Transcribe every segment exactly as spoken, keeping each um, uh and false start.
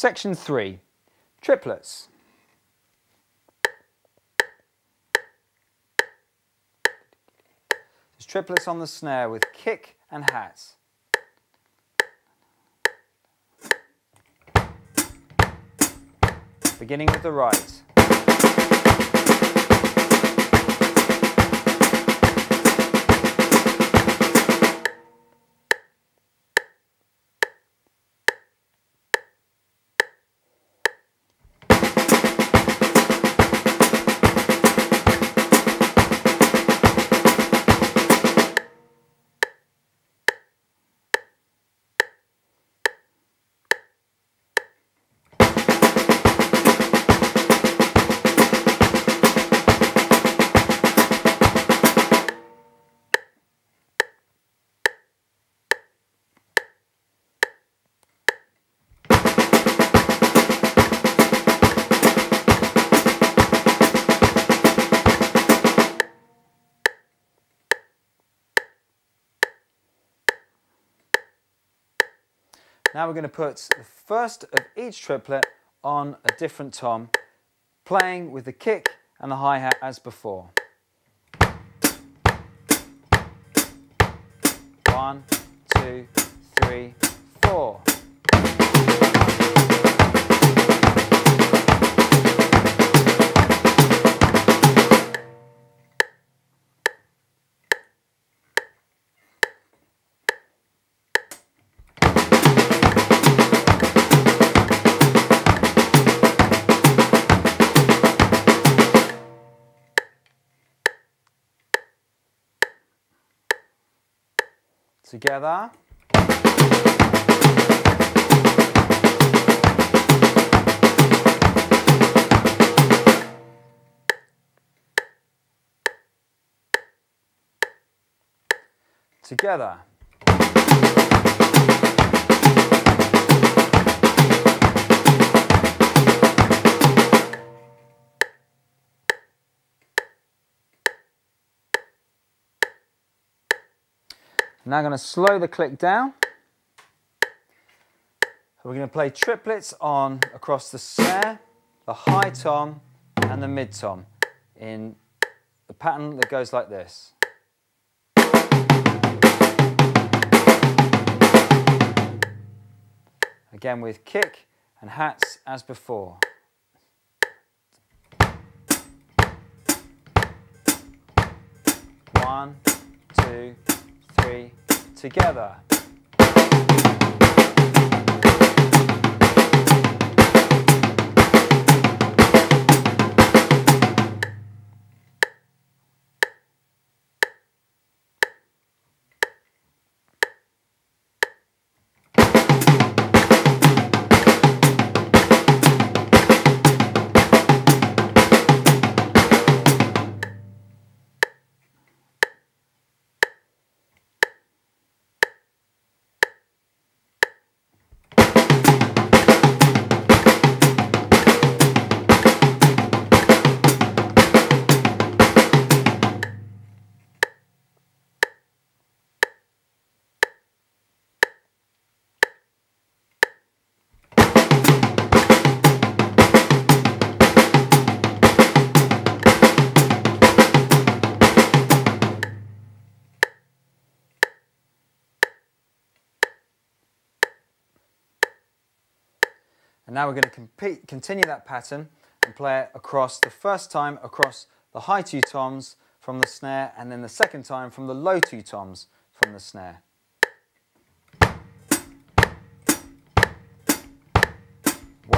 Section three, triplets. There's triplets on the snare with kick and hats. Beginning with the right. Now we're going to put the first of each triplet on a different tom, playing with the kick and the hi-hat as before. One, two, three, four. Together. Together. Now I'm going to slow the click down. We're going to play triplets on across the snare, the high tom and the mid tom in the pattern that goes like this. Again with kick and hats as before. One, two, three, together. And now we're going to compete, continue that pattern and play it across the first time across the high two toms from the snare, and then the second time from the low two toms from the snare.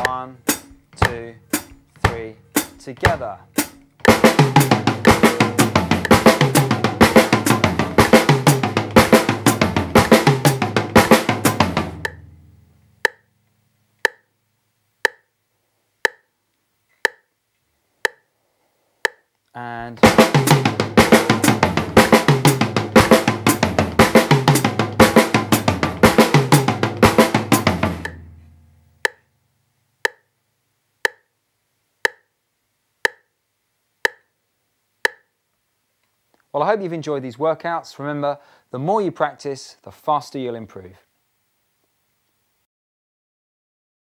One, two, three, together. And well, I hope you've enjoyed these workouts. Remember, the more you practice, the faster you'll improve.